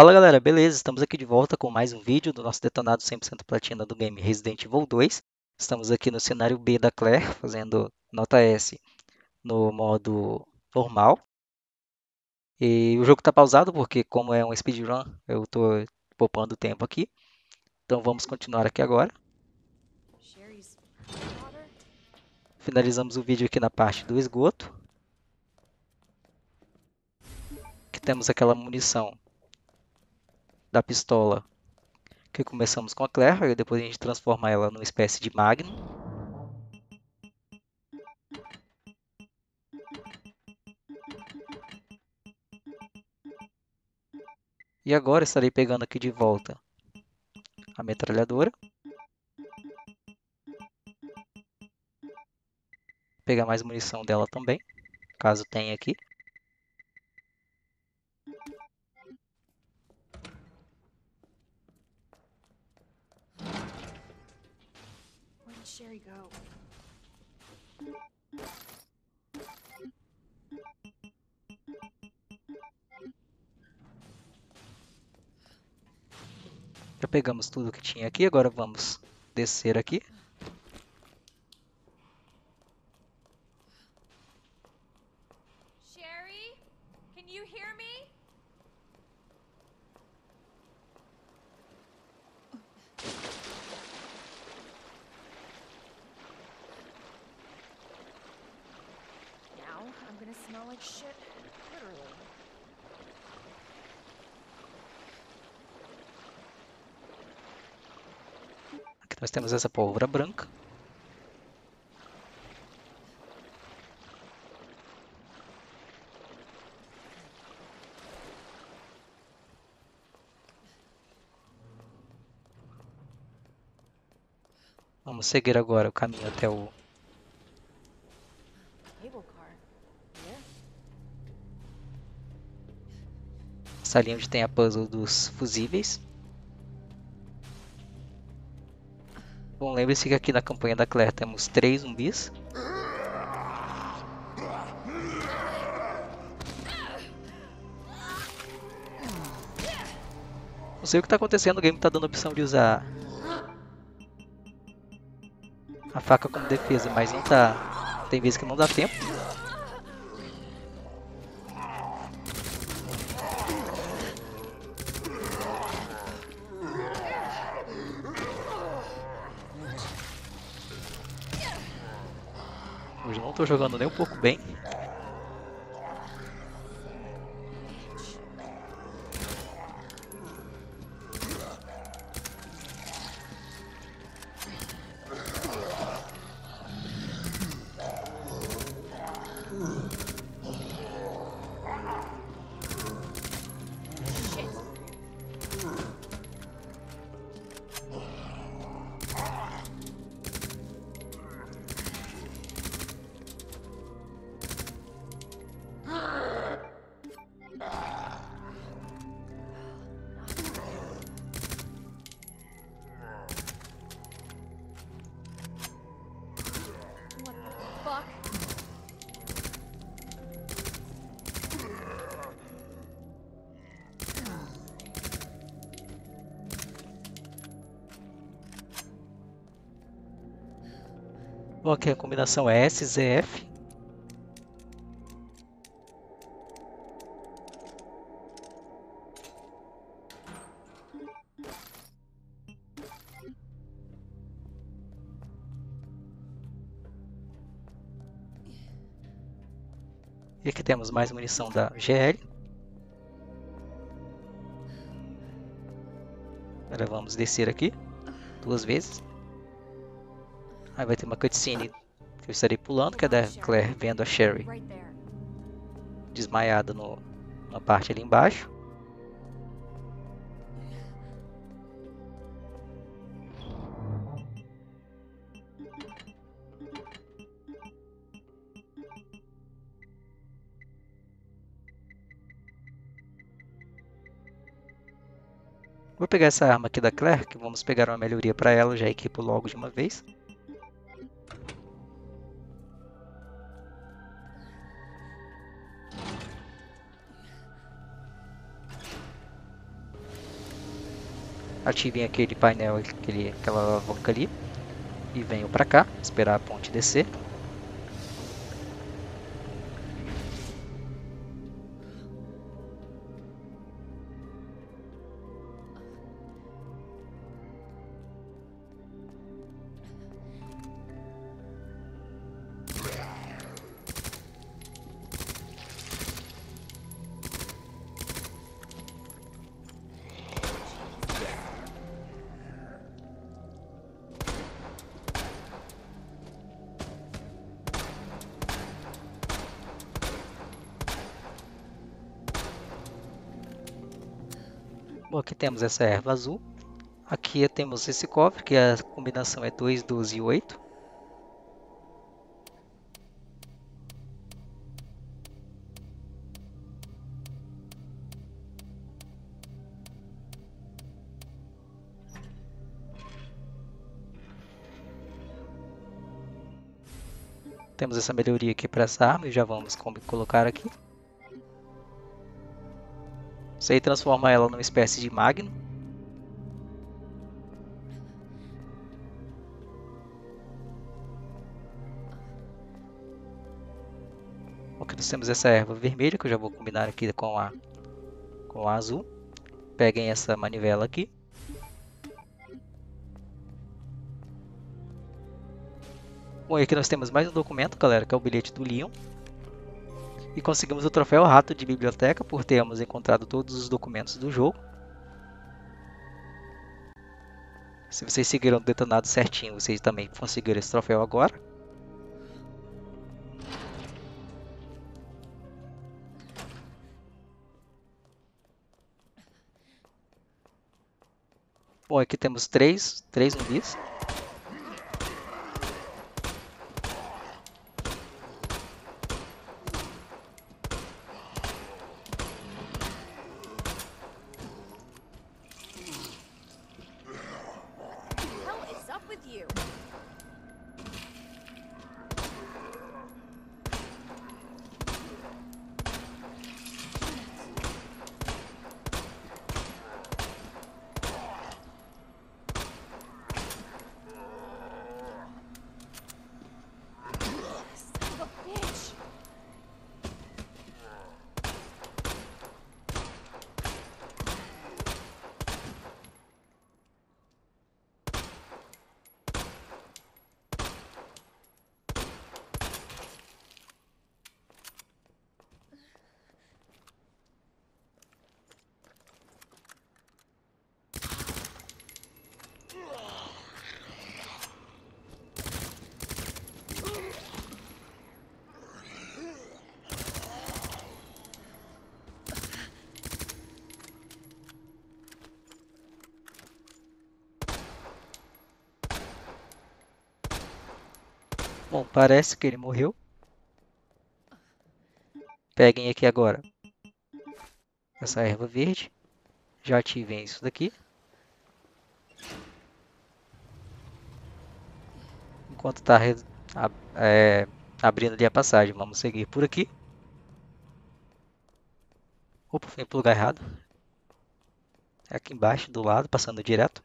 Fala galera, beleza? Estamos aqui de volta com mais um vídeo do nosso detonado 100% platina do game Resident Evil 2. Estamos aqui no cenário B da Claire, fazendo nota S no modo normal. E o jogo está pausado porque, como é um speedrun, eu estou poupando tempo aqui. Então vamos continuar aqui agora. Finalizamos o vídeo aqui na parte do esgoto. Aqui temos aquela munição da pistola que começamos com a Claire, e depois a gente transforma ela numa espécie de Magnum. E agora estarei pegando aqui de volta a metralhadora. Pegar mais munição dela também, caso tenha aqui. Já pegamos tudo que tinha aqui, agora vamos descer aqui. Sherry, can you hear me? Now I'm gonna smell like shit, literally. Nós temos essa pólvora branca. Vamos seguir agora o caminho até o salinha onde tem a puzzle dos fusíveis. Bom, lembre-se que aqui na campanha da Claire temos 3 zumbis. Não sei o que está acontecendo, o game está dando a opção de usar a faca como defesa, mas não tá. Tem vezes que não dá tempo. Hoje não estou jogando nem um pouco bem. Bom, aqui a combinação é SZF. E aqui temos mais munição da GL. Agora vamos descer aqui 2 vezes. Aí vai ter uma cutscene que eu estarei pulando, que é da Claire vendo a Sherry desmaiada na parte ali embaixo. Vou pegar essa arma aqui da Claire, que vamos pegar uma melhoria para ela, já equipo logo de uma vez. ativem aquele painel, aquela alavanca ali e venham para cá, esperar a ponte descer. Aqui temos essa erva azul, aqui temos esse cofre, que a combinação é 2, 12 e 8. Temos essa melhoria aqui para essa arma e já vamos colocar aqui. Isso aí transforma ela numa espécie de Magnum. Aqui nós temos essa erva vermelha, que eu já vou combinar aqui com a azul. Peguem essa manivela aqui. Bom, e aqui nós temos mais um documento, galera, que é o bilhete do Leon. E conseguimos o troféu Rato de Biblioteca por termos encontrado todos os documentos do jogo. Se vocês seguiram o detonado certinho, vocês também conseguiram esse troféu agora. Bom, aqui temos três zumbis. Bom, parece que ele morreu. Peguem aqui agora essa erva verde. Já ativem isso daqui. Enquanto está abrindo ali a passagem, vamos seguir por aqui. Opa, fui pro lugar errado. É aqui embaixo, do lado, passando direto.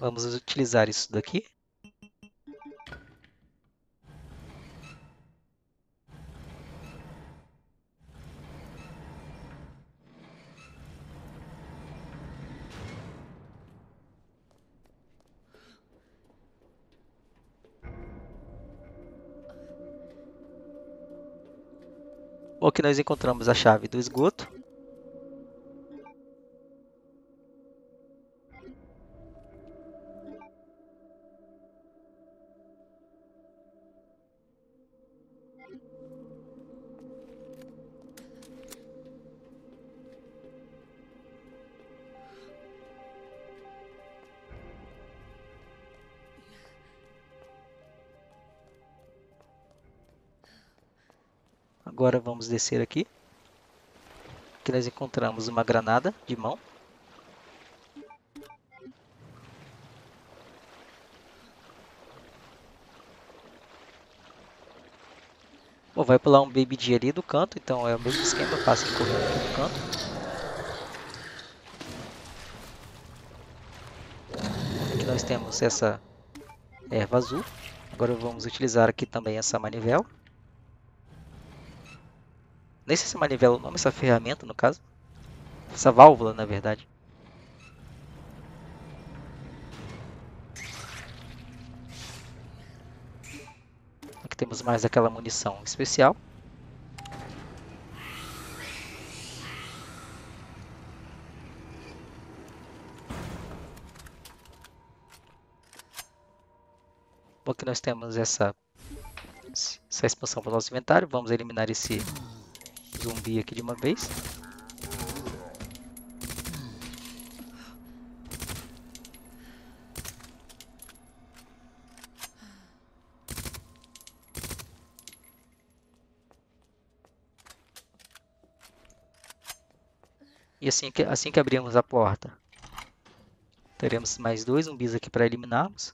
Vamos utilizar isso daqui. Bom, aqui nós encontramos a chave do esgoto. Agora vamos descer aqui, que nós encontramos uma granada de mão. Bom, Pô, vai pular um Baby D ali do canto, então é o mesmo esquema, passa ele correndo aqui do canto. Aqui nós temos essa erva azul. Agora vamos utilizar aqui também essa manivela. Nem sei se manivela é o nome, essa ferramenta no caso. Essa válvula, na verdade. Aqui temos mais aquela munição especial. Bom, aqui nós temos essa expansão para o nosso inventário. Vamos eliminar esse zumbi aqui de uma vez. E assim que abrirmos a porta, teremos mais 2 zumbis aqui para eliminarmos.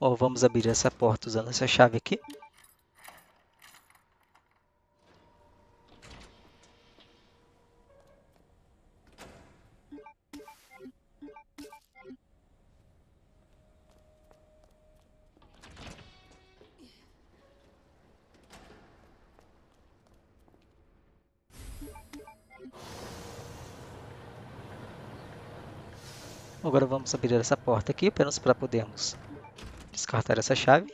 Bom, vamos abrir essa porta usando essa chave aqui. Agora vamos abrir essa porta aqui apenas para podermos descartar essa chave.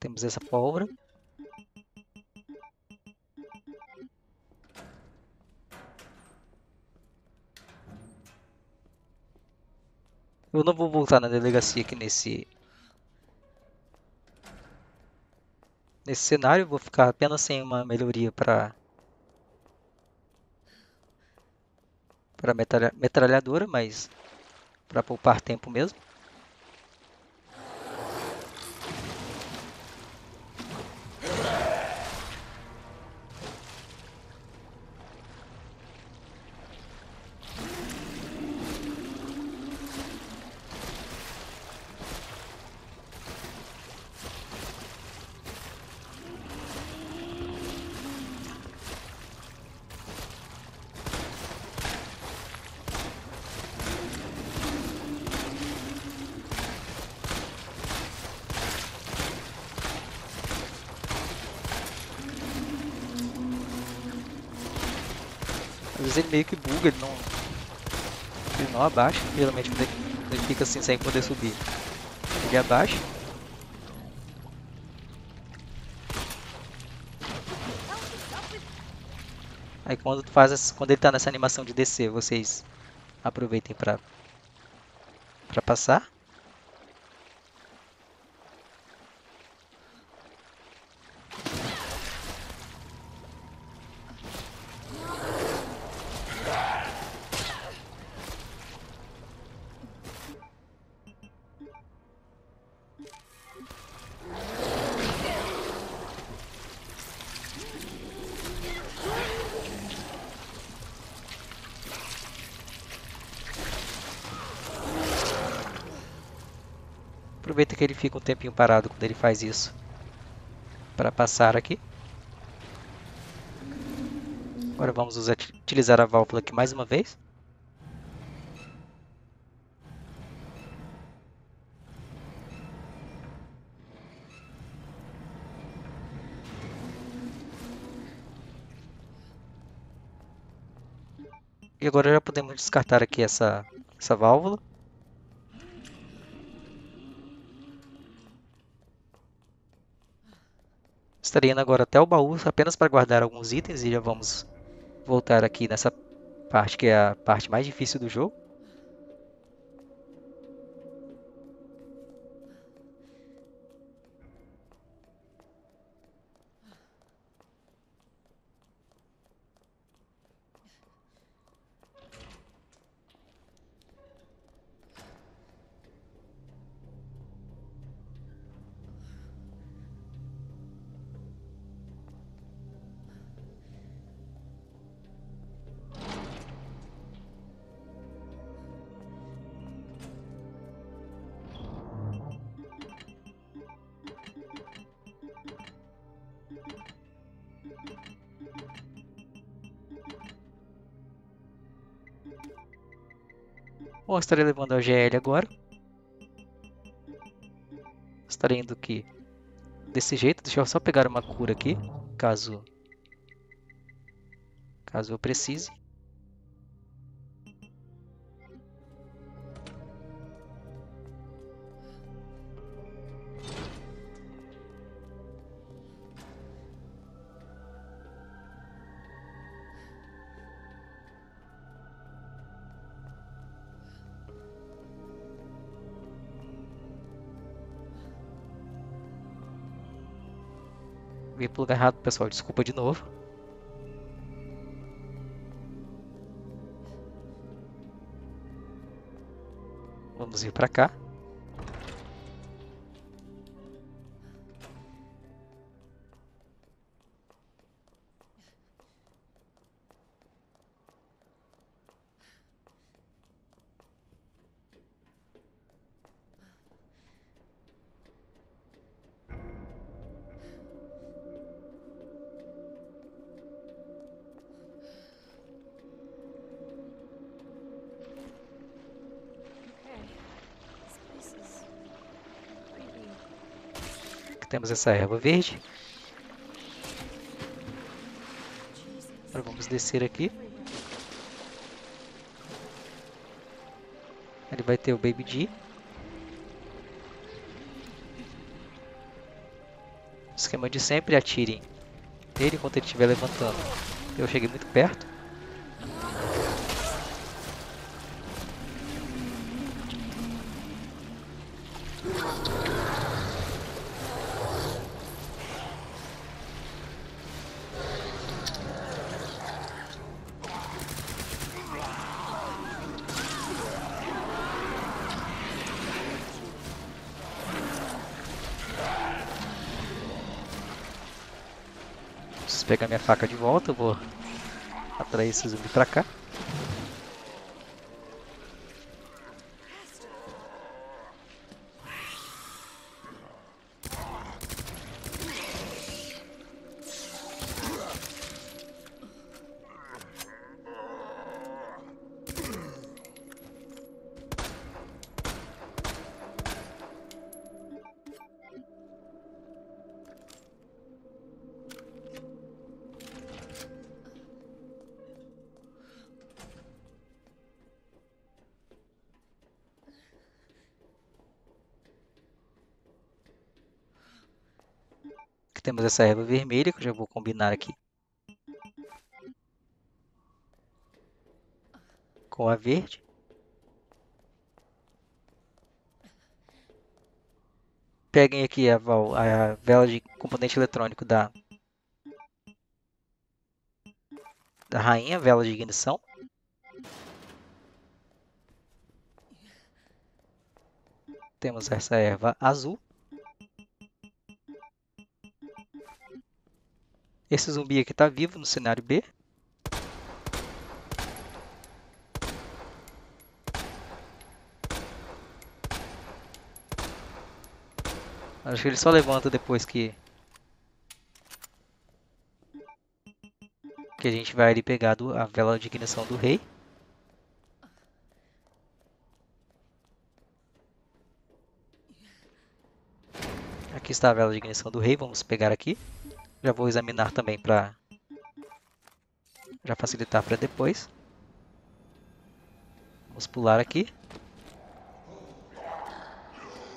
Temos essa pólvora. Eu não vou voltar na delegacia aqui nesse cenário. Vou ficar apenas sem uma melhoria para metralhadora, mas para poupar tempo mesmo. Ele meio que buga, ele não abaixa, geralmente ele fica assim sem poder subir, ele abaixa. Aí quando ele tá nessa animação de descer, vocês aproveitem para passar. aproveita que ele fica um tempinho parado quando ele faz isso para passar aqui. Agora vamos utilizar a válvula aqui mais uma vez. E agora já podemos descartar aqui essa válvula. Estarei indo agora até o baú apenas para guardar alguns itens e já vamos voltar aqui nessa parte que é a parte mais difícil do jogo. Bom, estarei levando a GL agora. Estarei indo aqui desse jeito. Deixa eu só pegar uma cura aqui, caso eu precise. Vim pro lugar errado, pessoal. Desculpa de novo. Vamos ir para cá. Temos essa erva verde. Agora vamos descer aqui. Ele vai ter o Baby D. Esquema de sempre, atirem nele enquanto ele estiver levantando. Eu cheguei muito perto. Pegar minha faca de volta, eu vou atrair esse zumbi pra cá. Temos essa erva vermelha que eu já vou combinar aqui com a verde. Peguem aqui a vela de componente eletrônico da rainha, vela de ignição. Temos essa erva azul. Esse zumbi aqui está vivo no cenário B. Acho que ele só levanta depois que a gente vai ali pegar a vela de ignição do rei. Aqui está a vela de ignição do rei, vamos pegar aqui. Já vou examinar também para já facilitar para depois. Vamos pular aqui.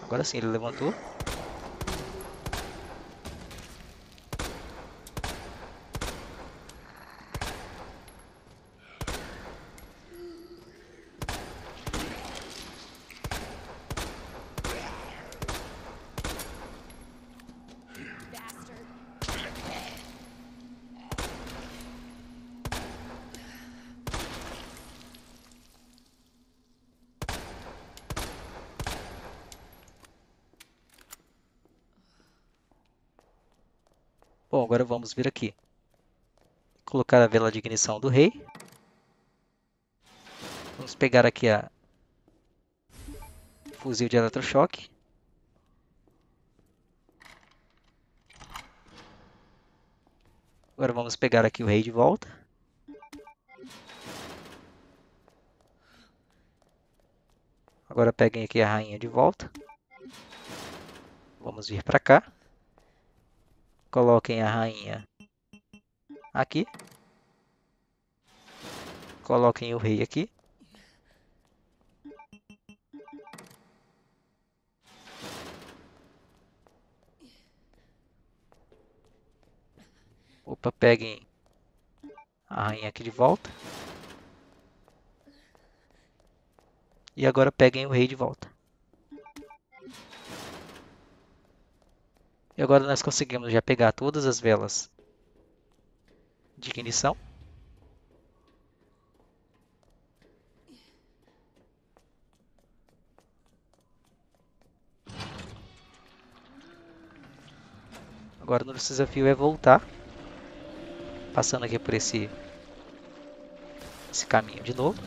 Agora sim, ele levantou. Bom, agora vamos vir aqui, colocar a vela de ignição do rei. Vamos pegar aqui a fuzil de eletrochoque. Agora vamos pegar aqui o rei de volta. Agora peguem aqui a rainha de volta. Vamos vir para cá. Coloquem a rainha aqui. Coloquem o rei aqui. Opa, peguem a rainha aqui de volta. E agora peguem o rei de volta. E agora nós conseguimos já pegar todas as velas de ignição. Agora nosso desafio é voltar, passando aqui por esse caminho de novo.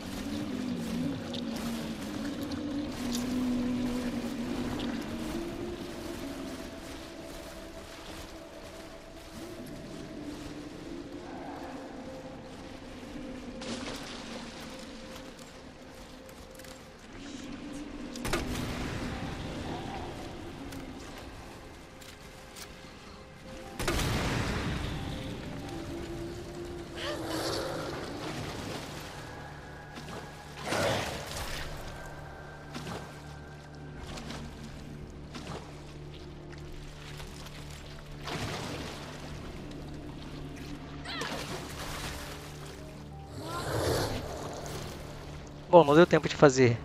Bom, não deu tempo de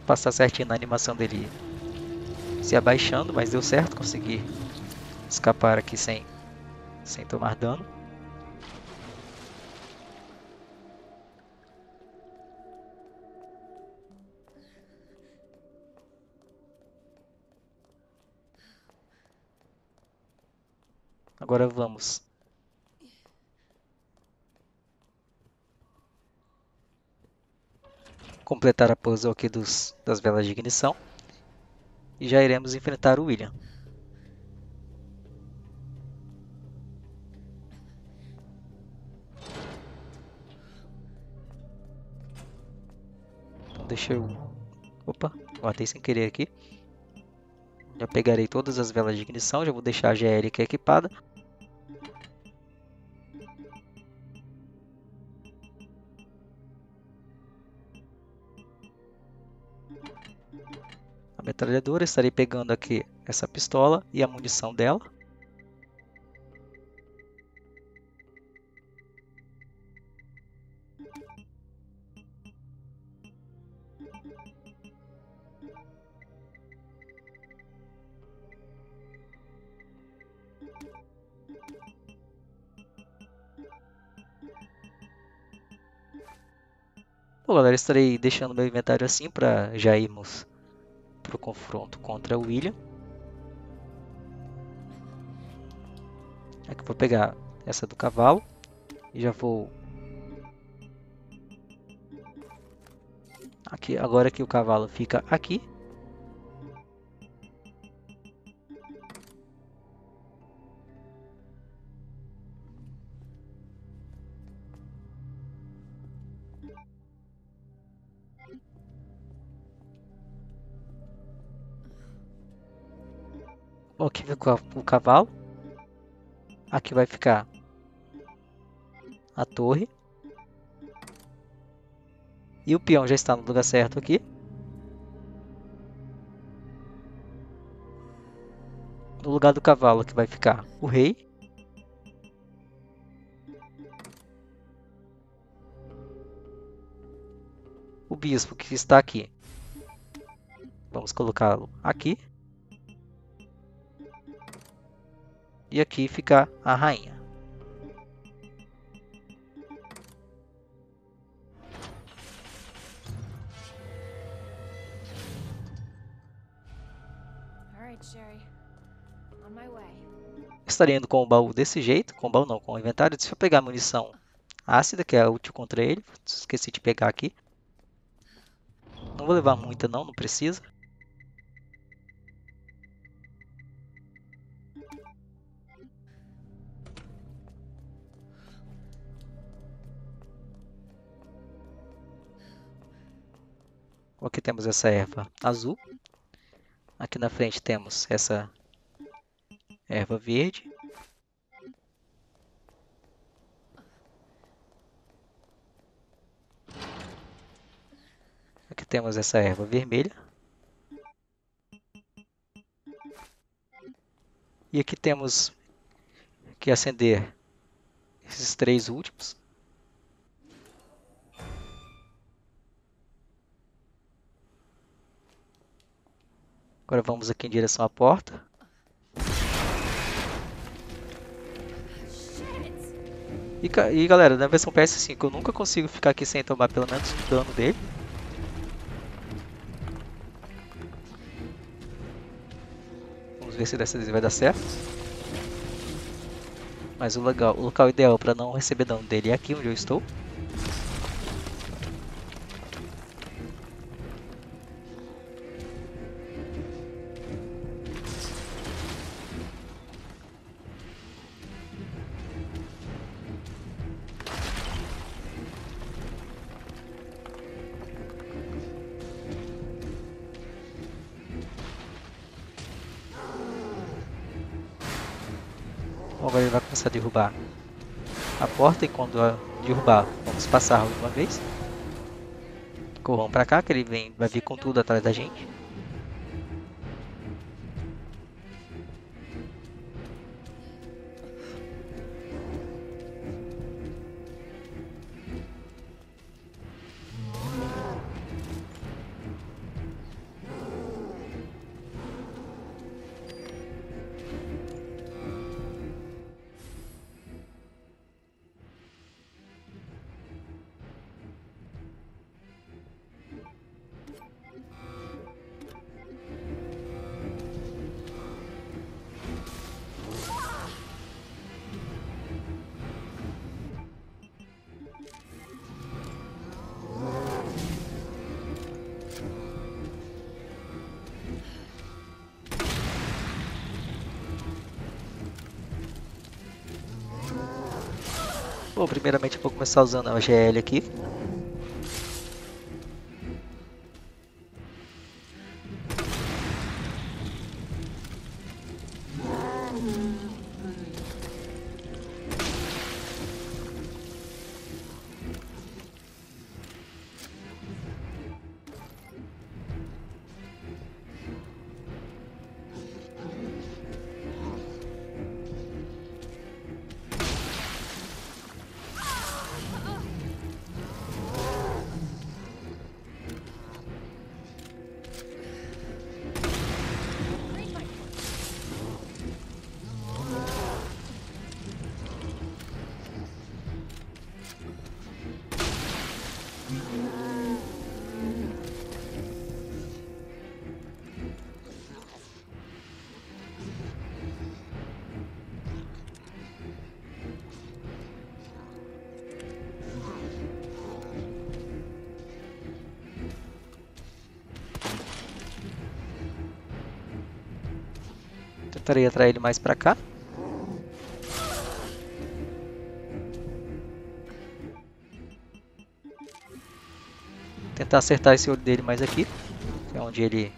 passar certinho na animação dele se abaixando, mas deu certo, consegui escapar aqui sem tomar dano. Agora vamos completar a puzzle aqui das velas de ignição e já iremos enfrentar o William. Então deixa eu... Opa, guardei sem querer aqui. Já pegarei todas as velas de ignição, já vou deixar a GL aqui equipada. A metralhadora, estarei pegando aqui essa pistola e a munição dela. Bom, galera, estarei deixando meu inventário assim para já irmos para o confronto contra o William. Aqui vou pegar essa do cavalo e já vou aqui. Agora que o cavalo fica aqui, Aqui fica o cavalo. Aqui vai ficar a torre. E o peão já está no lugar certo aqui. No lugar do cavalo que vai ficar o rei. O bispo que está aqui. Vamos colocá-lo aqui. E aqui fica a rainha. Estaria indo com o baú desse jeito, com o baú não, com o inventário. Deixa eu pegar a munição ácida, que é útil contra ele. Esqueci de pegar aqui. Não vou levar muita não, não precisa. Aqui temos essa erva azul. Aqui na frente temos essa erva verde. Aqui temos essa erva vermelha. E aqui temos que acender esses três últimos. Agora vamos aqui em direção à porta. E galera, na versão PS5 eu nunca consigo ficar aqui sem tomar pelo menos o dano dele. Vamos ver se dessa vez vai dar certo. Mas o local ideal para não receber dano dele é aqui onde eu estou. Agora ele vai começar a derrubar a porta e quando derrubar, vamos passar de uma vez. Corram pra cá que ele vem, vai vir com tudo atrás da gente. Bom, primeiramente eu vou começar usando a GL aqui. Tentarei atrair ele mais para cá. Tentar acertar esse olho dele mais aqui, que é onde ele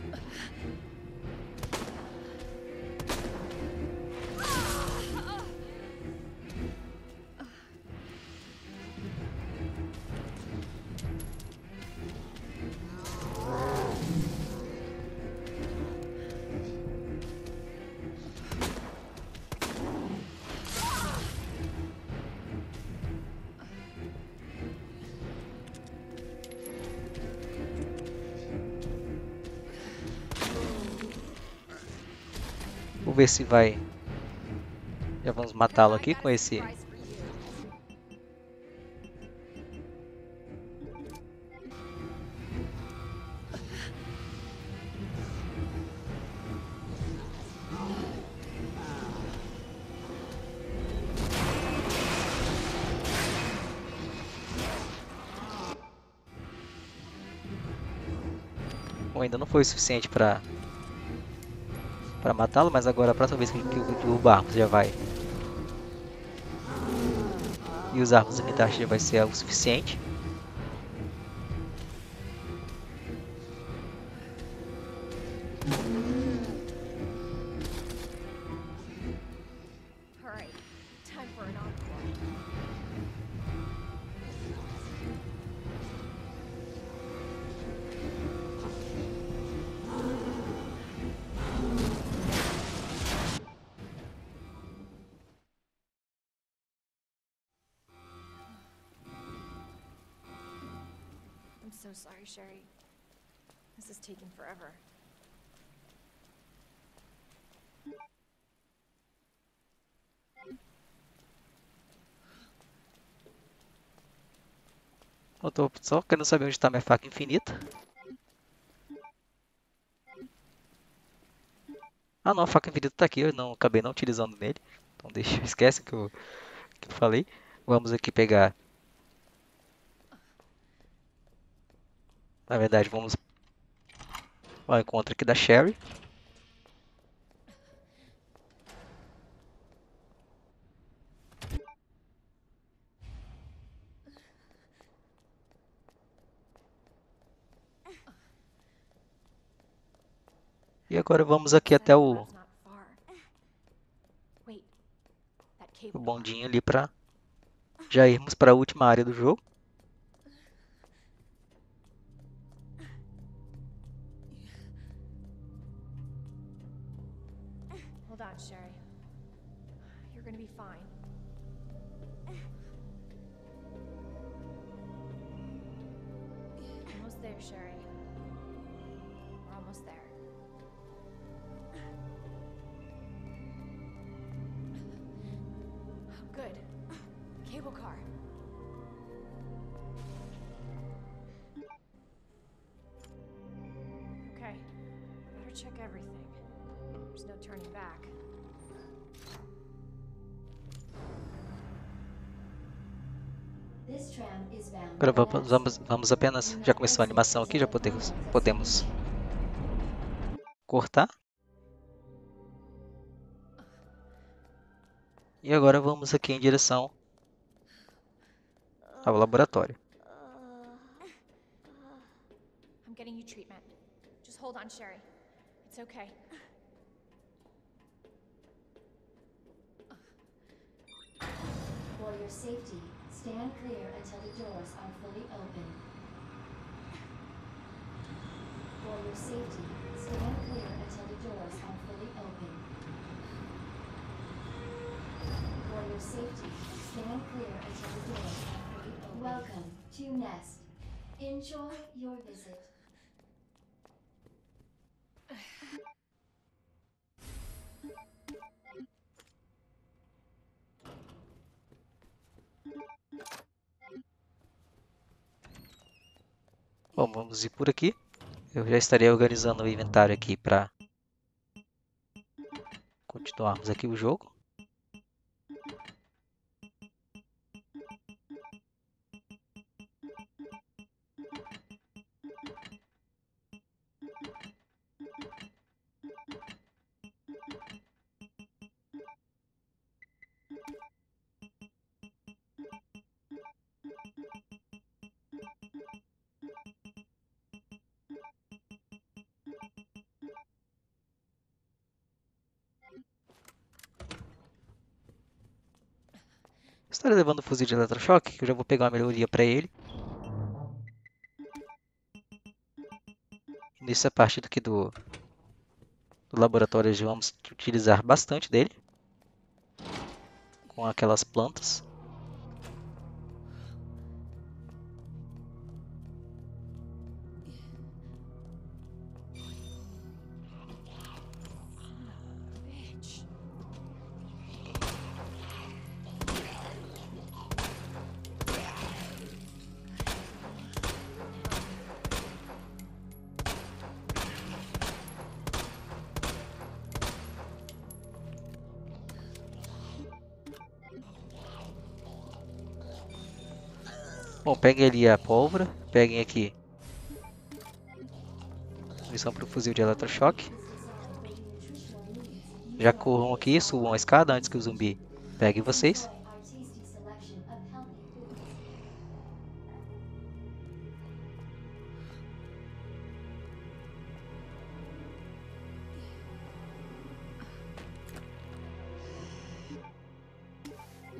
Vamos ver se vai. Já vamos matá-lo aqui com esse. Ainda não foi o suficiente para matá-lo, mas agora a próxima vez que ele derrubar árvores já vai. E os árvores imitantes já vai ser algo suficiente. I'm so sorry, Sherry. This is taking forever. Eu tô só querendo saber onde está minha faca infinita. Ah não, a faca infinita tá aqui, eu não acabei não utilizando nele. Então deixa, esquece que eu falei. Vamos aqui pegar. Na verdade, vamos ao encontro aqui da Sherry. E agora vamos aqui até o bondinho ali para já irmos para a última área do jogo. Agora vamos apenas, já começou a animação aqui, já podemos cortar. E agora vamos aqui em direção ao laboratório. I'm getting you treatment. Just hold on, Sherry. It's okay. For your safety, stand clear until the doors are fully open. For your safety, stand clear until the doors are fully open. For your safety, stand clear until the doors are fully open. Welcome to Nest. Enjoy your visit. Bom, vamos ir por aqui. Eu já estarei organizando o inventário aqui para continuarmos aqui o jogo. Estarei levando o fuzil de eletrochoque, que eu já vou pegar uma melhoria para ele. Nessa parte aqui do laboratório, já vamos utilizar bastante dele. Com aquelas plantas. Bitch. Bom, peguem ali a pólvora. Peguem aqui. Munição para o fuzil de eletrochoque. Já corram aqui, subam a escada antes que o zumbi pegue vocês.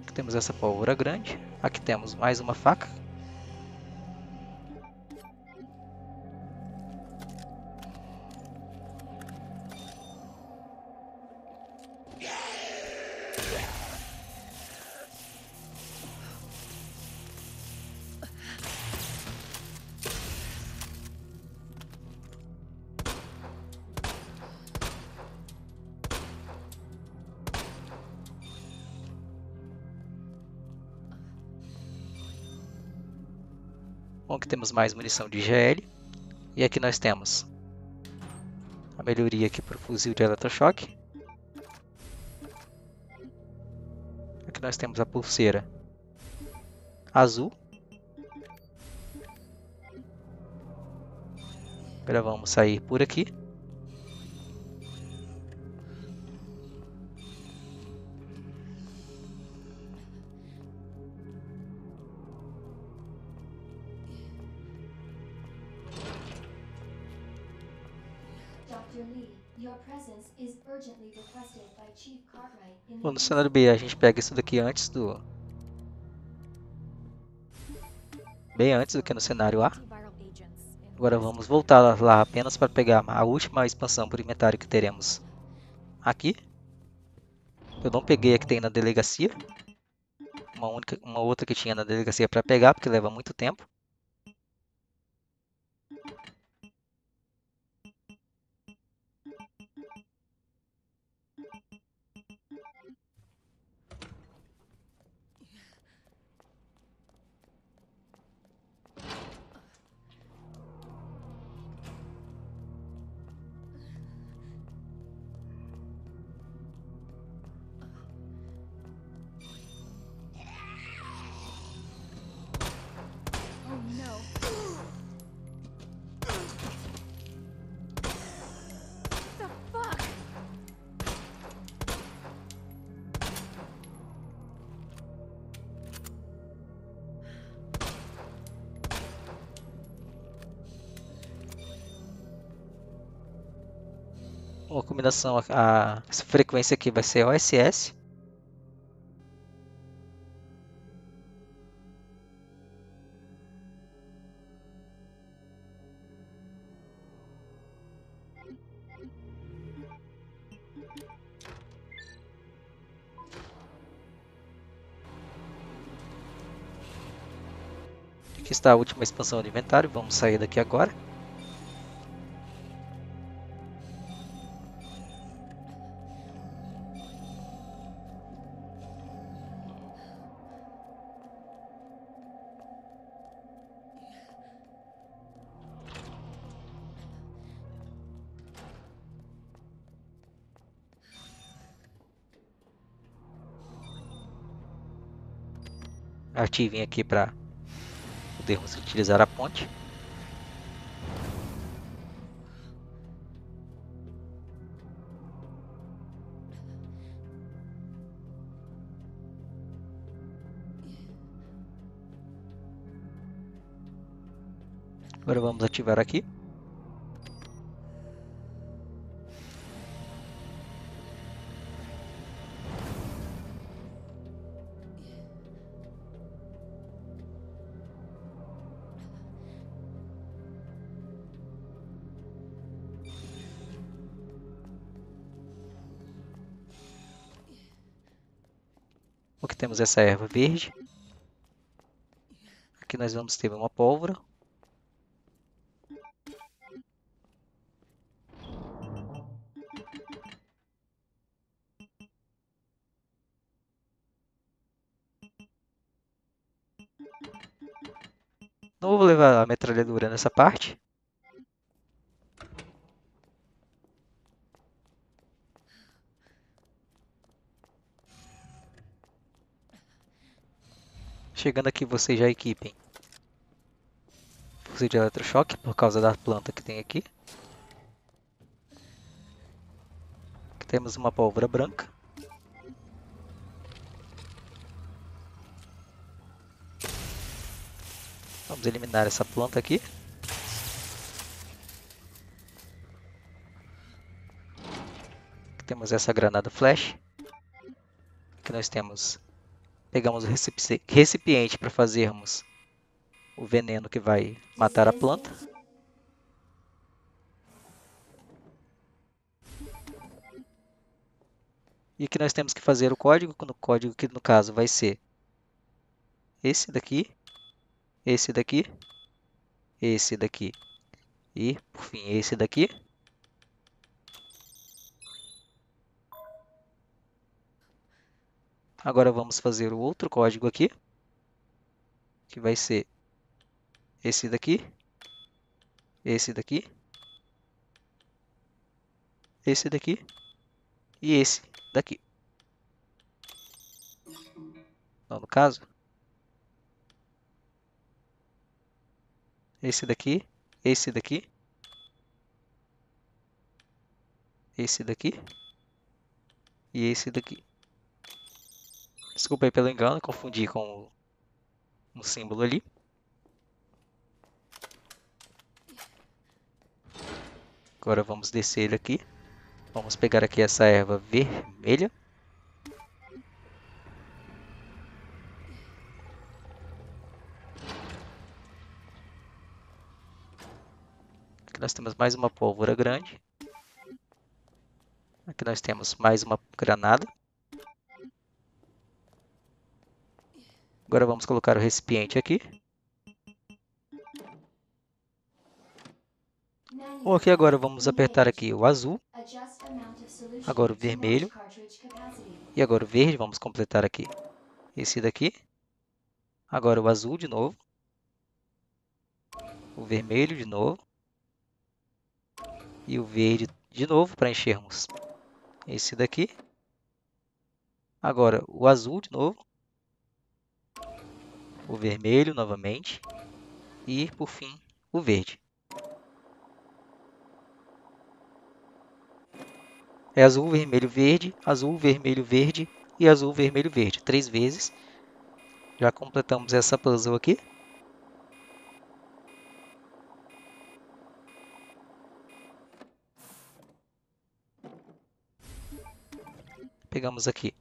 Aqui temos essa pólvora grande. Aqui temos mais uma faca. Aqui temos mais munição de GL. E aqui nós temos a melhoria aqui para o fuzil de eletrochoque. Aqui nós temos a pulseira azul. Agora vamos sair por aqui. Bom, no cenário B a gente pega isso daqui antes do... bem antes do que no cenário A. Agora vamos voltar lá apenas para pegar a última expansão por inventário que teremos aqui. Eu não peguei a que tem na delegacia. Uma outra que tinha na delegacia para pegar, porque leva muito tempo. Uma combinação, essa frequência aqui vai ser OSS. Aqui está a última expansão do inventário, vamos sair daqui agora. Ativem aqui para podermos utilizar a ponte. Agora vamos ativar aqui. Aqui temos essa erva verde. Aqui nós vamos ter uma pólvora. Não vou levar a metralhadora nessa parte. Chegando aqui, vocês já equipem e de eletrochoque por causa da planta que tem aqui. Aqui temos uma pólvora branca. Vamos eliminar essa planta aqui. Aqui temos essa granada flash. Aqui nós temos... Pegamos o recipiente para fazermos o veneno que vai matar a planta. E aqui nós temos que fazer o código que no caso vai ser esse daqui. Esse daqui, esse daqui e, por fim, esse daqui. Agora vamos fazer o outro código aqui, que vai ser esse daqui, esse daqui, esse daqui e esse daqui. Não, no caso... Esse daqui, esse daqui, esse daqui e esse daqui. Desculpa aí pelo engano, confundi com um símbolo ali. Agora vamos descer ele aqui. Vamos pegar aqui essa erva vermelha. Nós temos mais uma pólvora grande. Aqui nós temos mais uma granada. Agora vamos colocar o recipiente aqui. Ok, agora vamos apertar aqui o azul. Agora o vermelho. E agora o verde, vamos completar aqui. Esse daqui. Agora o azul de novo. O vermelho de novo. E o verde de novo para enchermos esse daqui. Agora o azul de novo. O vermelho novamente. E por fim o verde. É azul, vermelho, verde. Azul, vermelho, verde. E azul, vermelho, verde. 3 vezes. Já completamos essa puzzle aqui. Pegamos aqui.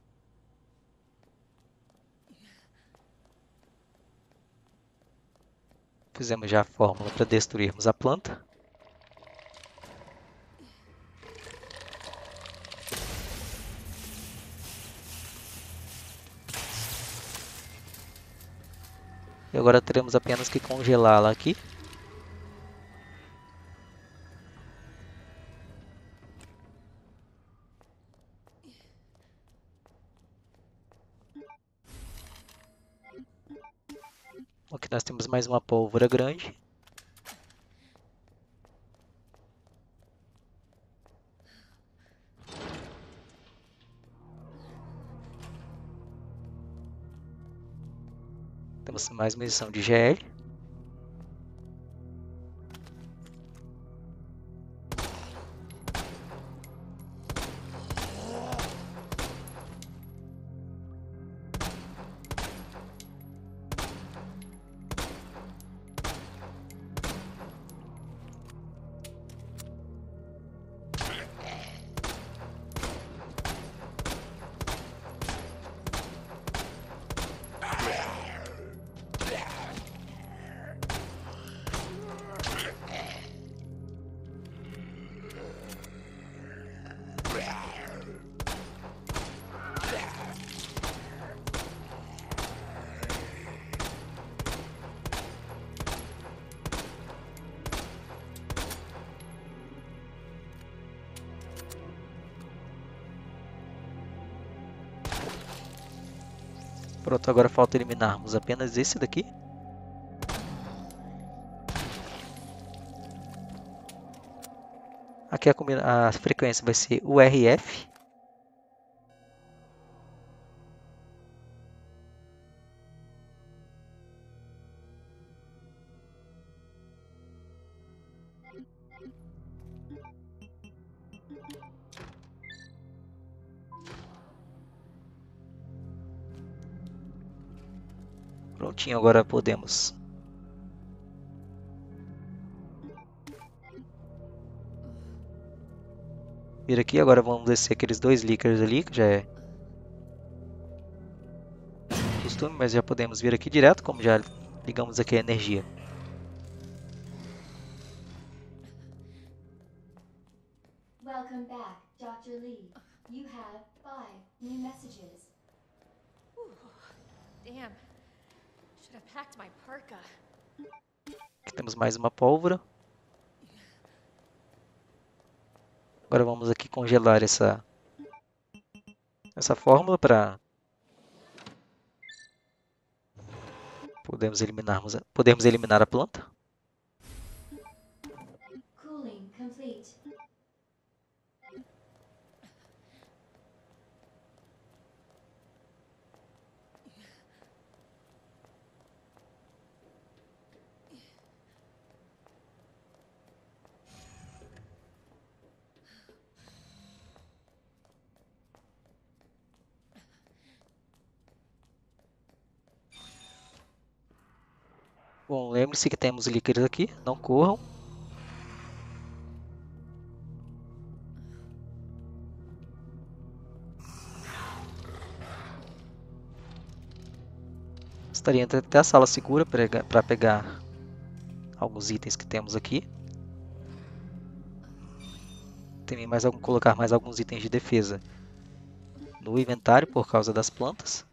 Fizemos já a fórmula para destruirmos a planta. E agora teremos apenas que congelá-la aqui. Aqui nós temos mais uma pólvora grande. Temos mais munição de GL. Pronto, agora falta eliminarmos apenas esse daqui. Aqui a frequência vai ser URF. prontinho, agora podemos. Vir aqui, agora vamos descer aqueles dois líquidos ali, que já é costume, mas já podemos vir aqui direto, como já ligamos aqui a energia. Welcome back, Dr. Lee. You have 5 new messages. Damn. Should have packed my parka. Aqui temos mais uma pólvora. Agora vamos aqui congelar essa fórmula para podemos eliminar a planta. Cooling complete. Bom, lembre-se que temos líquidos aqui, não corram. Gostaria de ir até a sala segura para pegar alguns itens que temos aqui. Tem mais algum, colocar mais alguns itens de defesa no inventário por causa das plantas.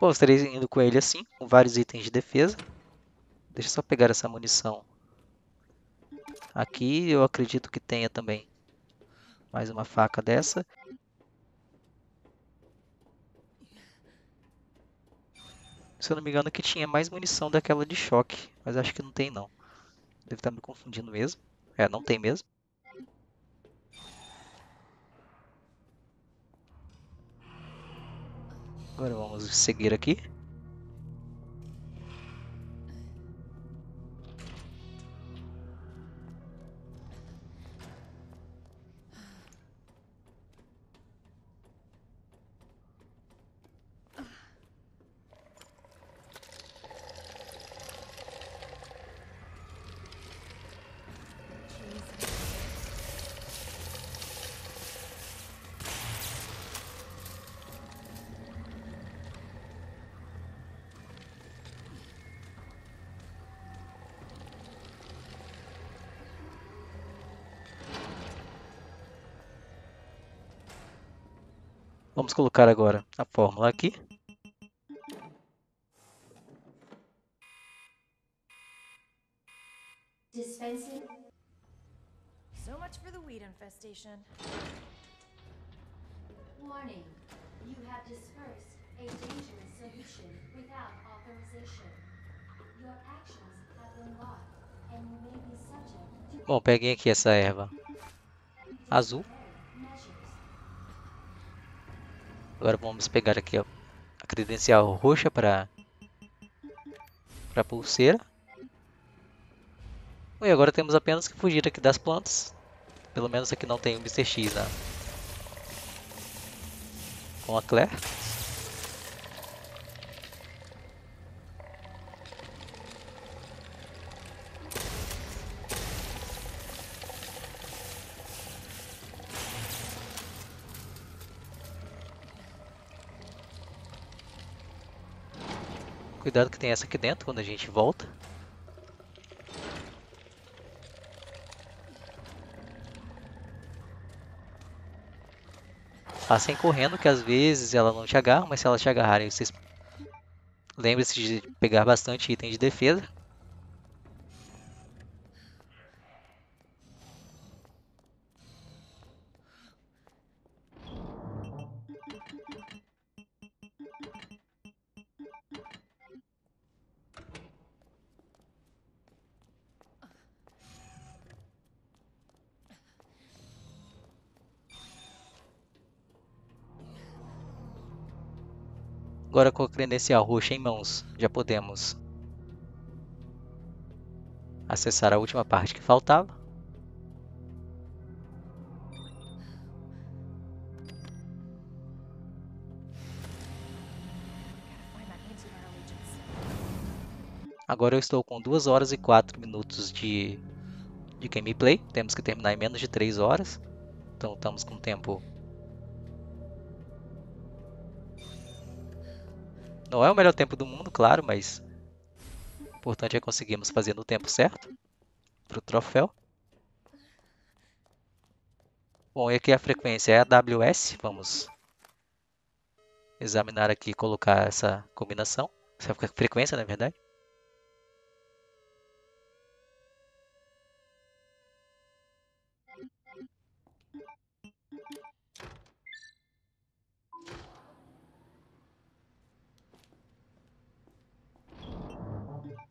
Bom, eu estarei indo com ele assim, com vários itens de defesa. Deixa eu só pegar essa munição aqui, eu acredito que tenha também mais uma faca dessa. Se eu não me engano que tinha mais munição daquela de choque, mas acho que não tem não. Deve estar me confundindo mesmo. É, não tem mesmo. Agora vamos seguir aqui. Vamos colocar agora a fórmula aqui. So much for the weed infestation. Warning. You have dispersed a dangerous solution without authorization. Your actions have been logged and you may be subject to... Bom, peguem aqui essa erva azul. Agora vamos pegar aqui ó, a credencial roxa para pulseira. E agora temos apenas que fugir aqui das plantas. Pelo menos aqui não tem o Mr. X né? Com a Claire. Cuidado que tem essa aqui dentro quando a gente volta. Passem correndo que às vezes ela não te agarra, mas se ela te agarrarem, vocês lembrem-se de pegar bastante item de defesa. Agora com a credencial roxa em mãos, já podemos acessar a última parte que faltava. Agora eu estou com 2 horas e 4 minutos de gameplay. Temos que terminar em menos de 3 horas. Então estamos com tempo. Não é o melhor tempo do mundo, claro, mas o importante é conseguirmos fazer no tempo certo para o troféu. Bom, e aqui a frequência é a AWS. Vamos examinar aqui e colocar essa combinação. Essa frequência, na verdade.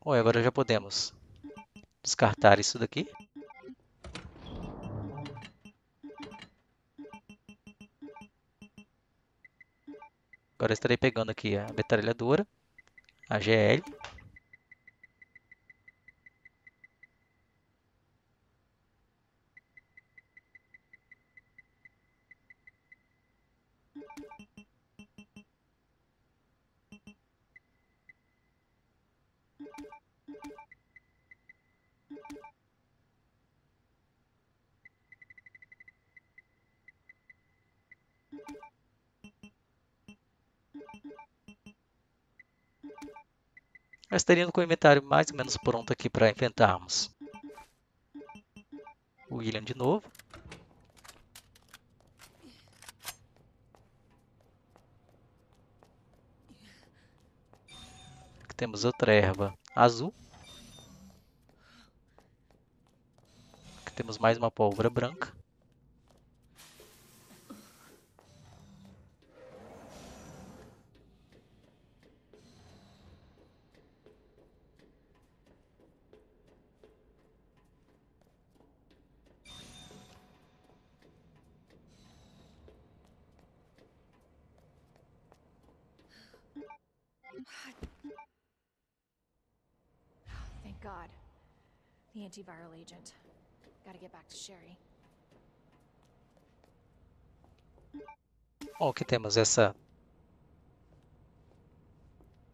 Bom, agora já podemos descartar isso daqui. Agora estarei pegando aqui a metralhadora, a GL. Estaríamos com o inventário mais ou menos pronto aqui para enfrentarmos o William de novo. Aqui temos outra erva azul. Aqui temos mais uma pólvora branca. Thank God. The antiviral agent. Gotta get back to Sherry. Bom, aqui temos essa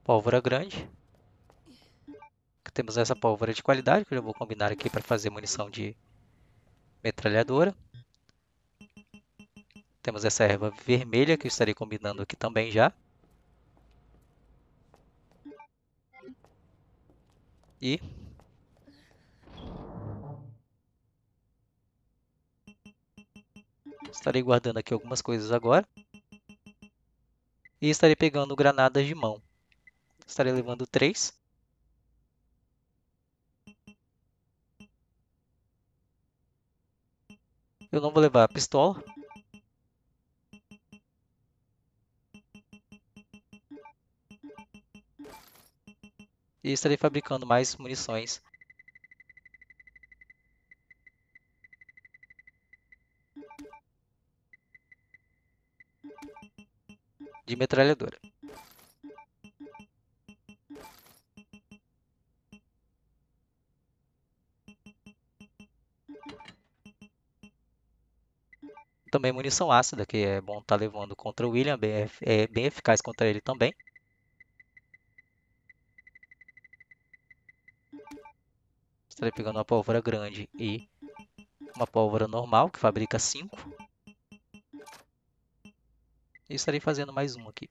pólvora grande. Aqui temos essa pólvora de qualidade, que eu vou combinar aqui para fazer munição de metralhadora. Temos essa erva vermelha, que eu estarei combinando aqui também já. E estarei guardando aqui algumas coisas agora. E estarei pegando granadas de mão. Estarei levando 3. Eu não vou levar a pistola. E estarei fabricando mais munições. De metralhadora. Também munição ácida, que é bom estar levando contra o William. É bem eficaz contra ele também. Estarei pegando uma pólvora grande e uma pólvora normal, que fabrica 5. E estarei fazendo mais um aqui.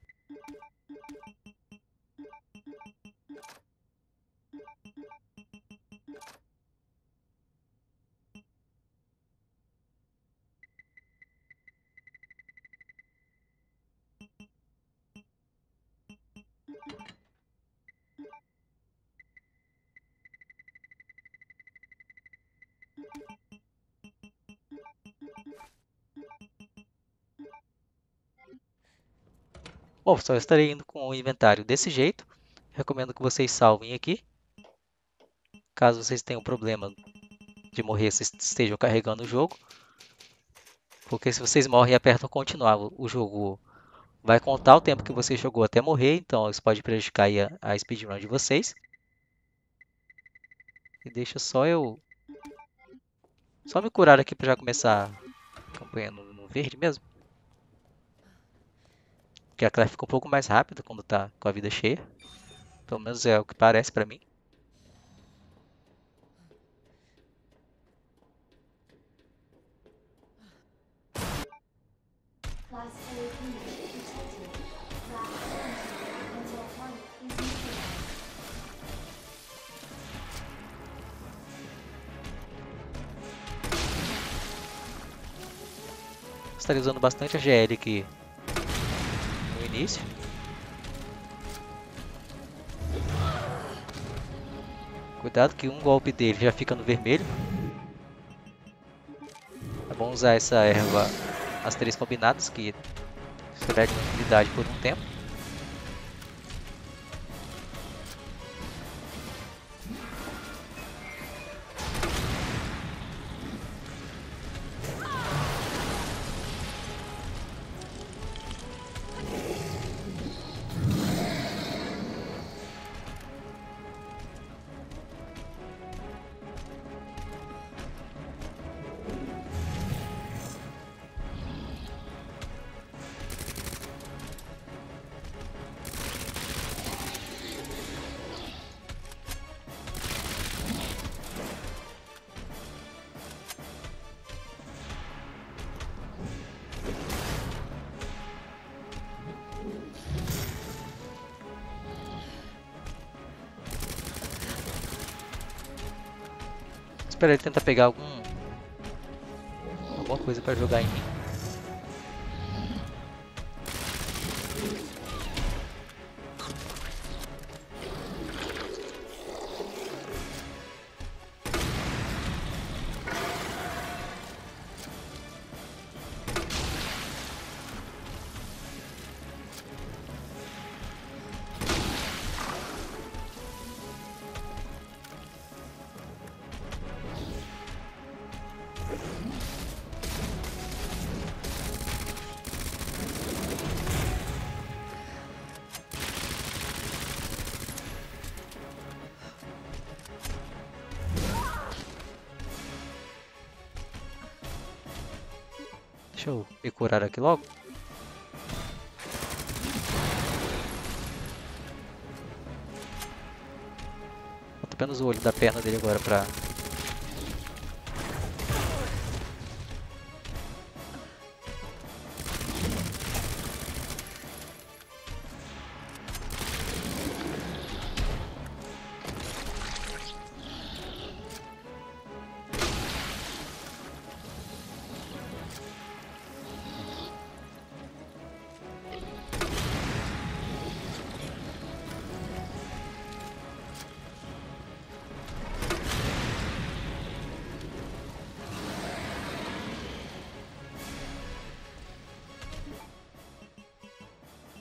Bom, pessoal, eu estarei indo com o inventário desse jeito. Recomendo que vocês salvem aqui. Caso vocês tenham problema de morrer, vocês estejam carregando o jogo. Porque se vocês morrem e apertam continuar, o jogo Vai contar o tempo que você jogou até morrer, então isso pode prejudicar aí a speedrun de vocês. E deixa só eu... Só me curar aqui pra já começar a campanha no verde mesmo. Porque a Claire fica um pouco mais rápida quando tá com a vida cheia. Pelo menos é o que parece pra mim. Estaria usando bastante a GL aqui no início. Cuidado que um golpe dele já fica no vermelho. É bom usar essa erva, as três combinadas, que você pega utilidade por um tempo. Espera ele tentar pegar alguma coisa para jogar em mim. Deixa eu me curar aqui logo. Falta apenas o olho da perna dele agora pra...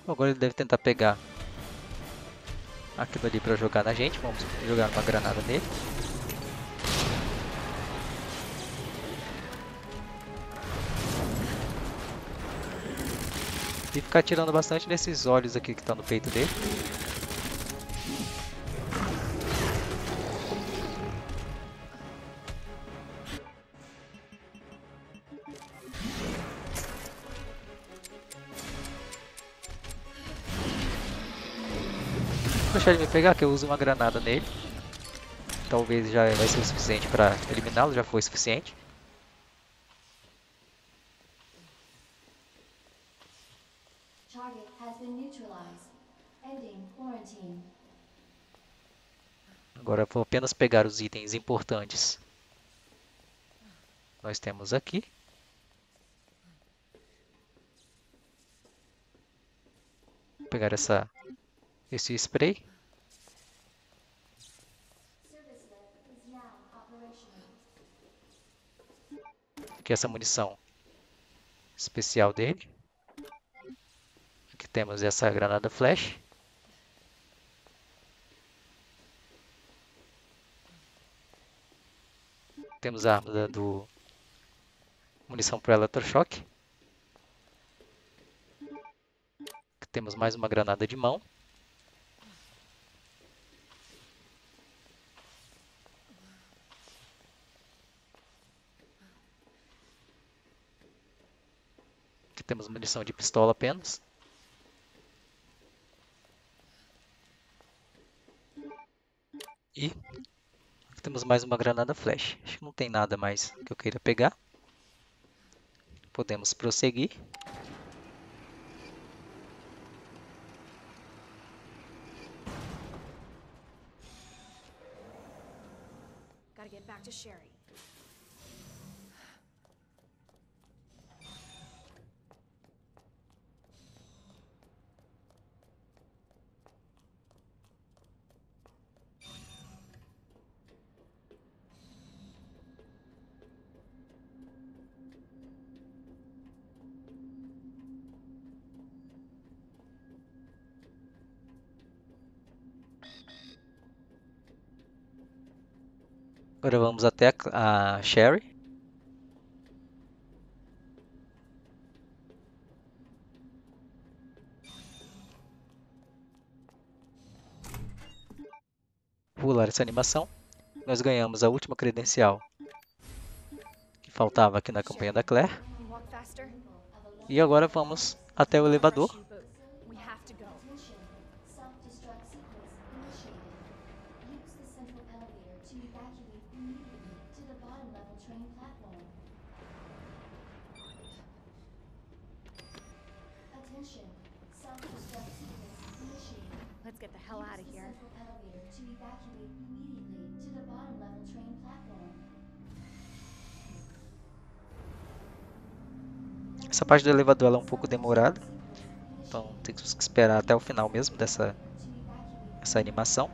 Agora ele deve tentar pegar aquilo ali pra jogar na gente. Vamos jogar uma granada nele. E ficar atirando bastante nesses olhos aqui que tá no peito dele. Deixar ele me pegar, que eu uso uma granada nele. Talvez já vai ser o suficiente para eliminá-lo, já foi suficiente. Target has been neutralized. Ending quarantine. Agora vou apenas pegar os itens importantes. Nós temos aqui. Vou pegar esse spray. Aqui essa munição especial dele. Aqui temos essa granada flash. Temos a arma do... munição para eletrochoque. Temos mais uma granada de mão. Aqui temos munição de pistola apenas. E aqui temos mais uma granada flash. Acho que não tem nada mais que eu queira pegar. Podemos prosseguir. Gotta get back to Sherry. Agora vamos até a Sherry. Vou pular essa animação. Nós ganhamos a última credencial que faltava aqui na campanha da Claire. E agora vamos até o elevador. Essa parte do elevador ela é um pouco demorada, então temos que esperar até o final mesmo dessa animação.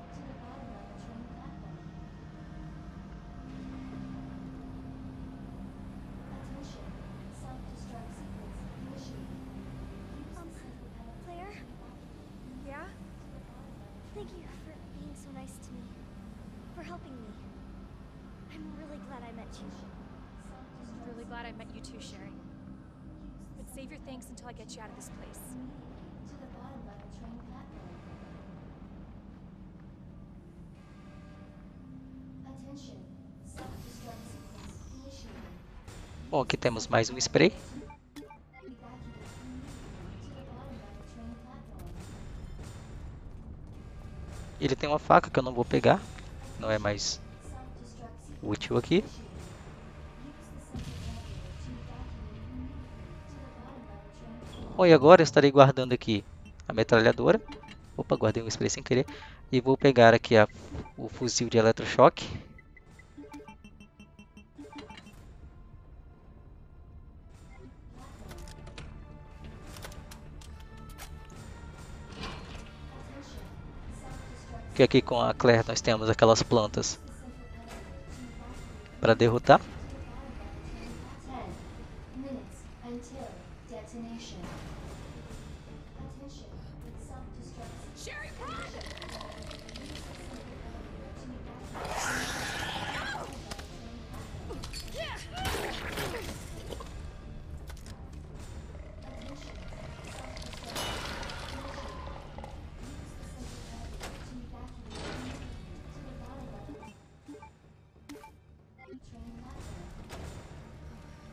Bom, aqui temos mais um spray. Ele tem uma faca que eu não vou pegar, não é mais útil aqui. Bom, e agora eu estarei guardando aqui a metralhadora. Opa, guardei um spray sem querer. E vou pegar aqui o fuzil de eletrochoque. Porque aqui com a Claire nós temos aquelas plantas para derrotar.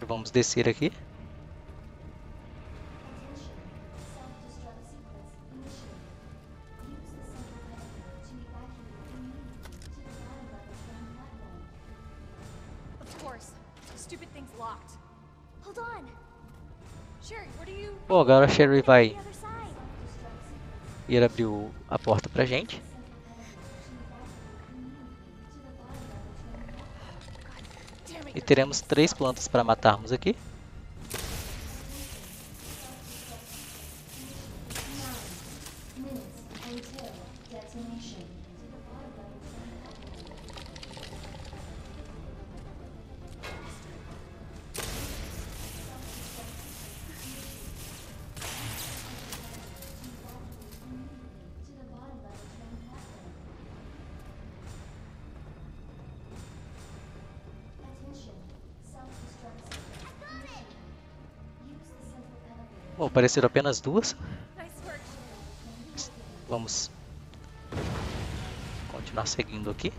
Vamos descer aqui. Bom, agora a Sherry vai ir abrir a porta pra gente. E teremos 3 plantas para matarmos aqui. Bom, apareceram apenas 2. Vamos continuar seguindo aqui.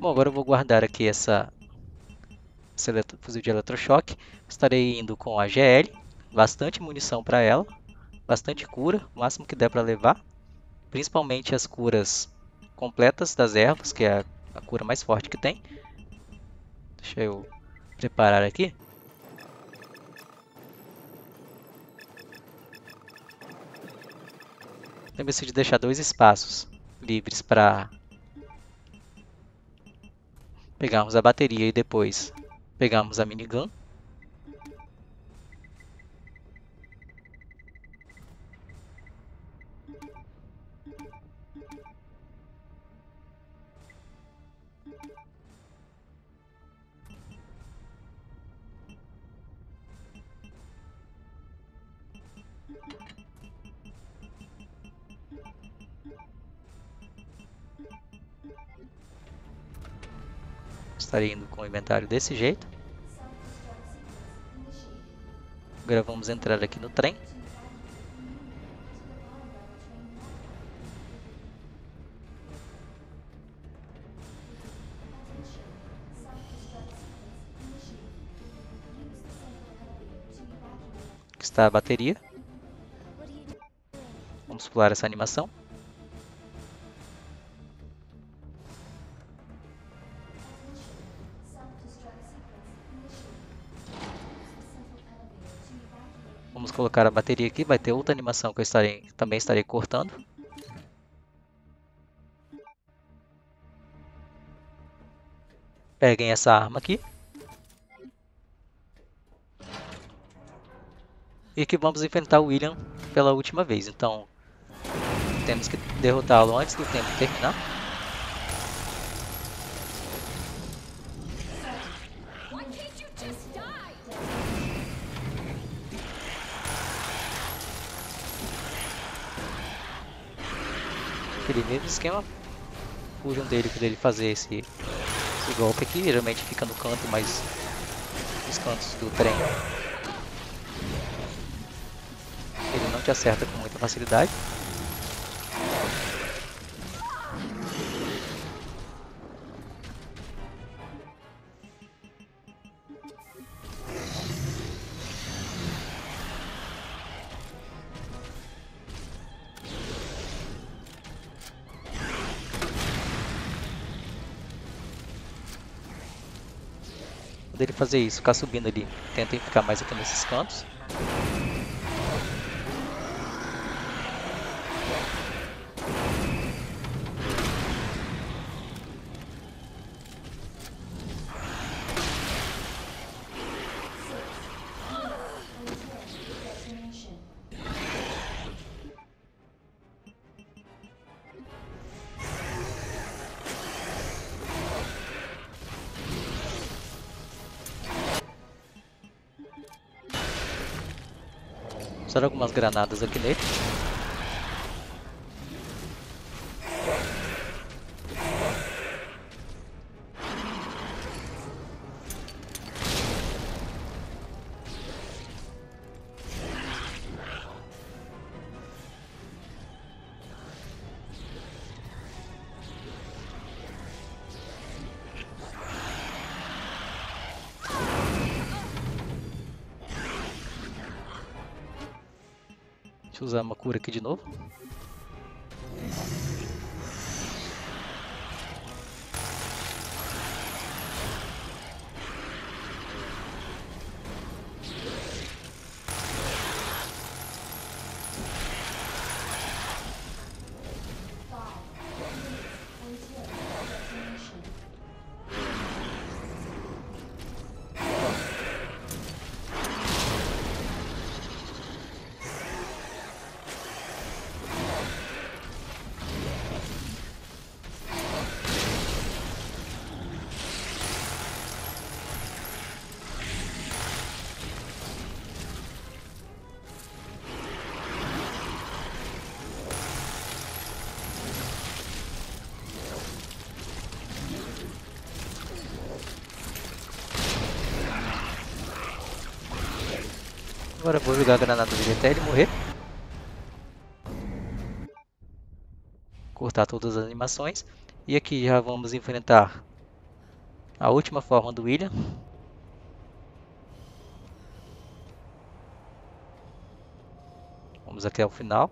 Bom, agora eu vou guardar aqui esse fuzil de eletrochoque. Estarei indo com a GL, bastante munição para ela, bastante cura, o máximo que der para levar. Principalmente as curas completas das ervas, que é a cura mais forte que tem. Deixa eu preparar aqui. Lembre-se de deixar 2 espaços livres para pegarmos a bateria e depois pegarmos a minigun. Estarei indo com o inventário desse jeito. Agora vamos entrar aqui no trem. Aqui está a bateria. Vamos pular essa animação. Colocar a bateria aqui, vai ter outra animação que eu também estarei cortando. Peguem essa arma aqui. E que vamos enfrentar o William pela última vez, então temos que derrotá-lo antes do tempo terminar. Aquele mesmo esquema, fujam dele para ele fazer esse golpe aqui, geralmente fica no canto, mas nos cantos do trem ele não te acerta com muita facilidade. Dele fazer isso, ficar subindo ali, tentem ficar mais aqui nesses cantos. Vou usar algumas granadas aqui nele. Deixa eu usar uma cura aqui de novo. Agora vou jogar a granada dele até ele morrer. Cortar todas as animações. E aqui já vamos enfrentar a última forma do William. Vamos até o final.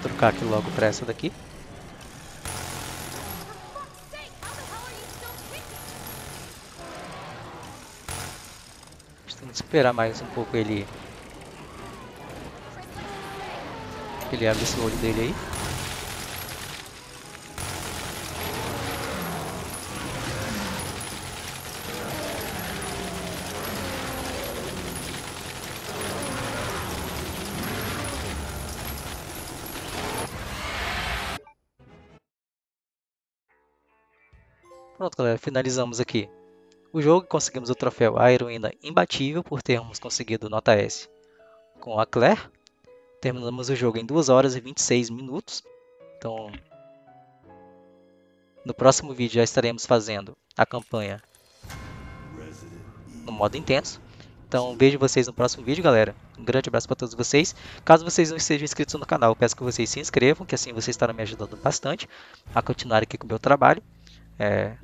Vou trocar aqui logo para essa daqui. Temos que esperar mais um pouco ele abre esse olho dele aí. Pronto, galera, finalizamos aqui o jogo e conseguimos o troféu A Heroína Imbatível por termos conseguido nota S com a Claire. Terminamos o jogo em 2 horas e 26 minutos. Então, no próximo vídeo já estaremos fazendo a campanha no modo intenso. Então, vejo vocês no próximo vídeo, galera. Um grande abraço para todos vocês. Caso vocês não estejam inscritos no canal, eu peço que vocês se inscrevam, que assim vocês estarão me ajudando bastante a continuar aqui com o meu trabalho.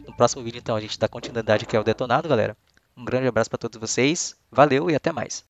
No próximo vídeo, então, a gente dá continuidade aqui ao Detonado, galera. Um grande abraço para todos vocês, valeu e até mais.